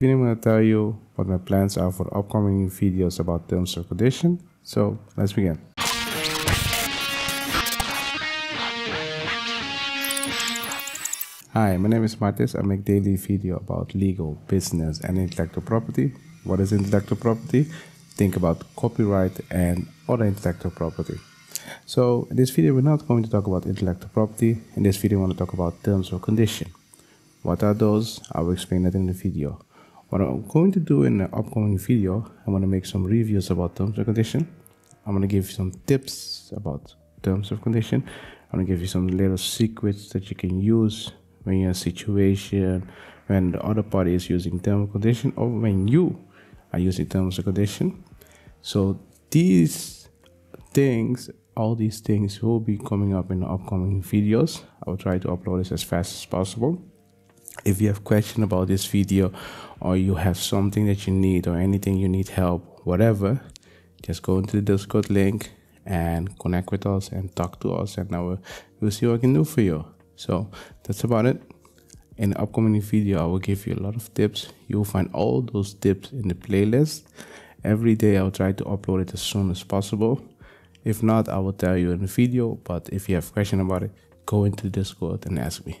Today I'm going to tell you what my plans are for upcoming videos about terms of condition. So let's begin. Hi, my name is Martis. I make daily video about legal, business and intellectual property. What is intellectual property? Think about copyright and other intellectual property. So in this video we're not going to talk about intellectual property. In this video I want to talk about terms of condition. What are those? I will explain that in the video. What I'm going to do in the upcoming video, I'm going to make some reviews about terms of condition. I'm going to give you some tips about terms of condition. I'm going to give you some little secrets that you can use when you're in a situation, when the other party is using terms of condition, or when you are using terms of condition. So these things, all these things will be coming up in the upcoming videos. I will try to upload this as fast as possible. If you have questions about this video, or you have something that you need, or anything you need help, whatever, just go into the Discord link and connect with us and talk to us, and now we'll see what I can do for you. So that's about it. In the upcoming video I will give you a lot of tips. You'll find all those tips in the playlist. Every day I'll try to upload it as soon as possible. If not, I will tell you in the video, but if you have questions about it, go into the Discord and ask me.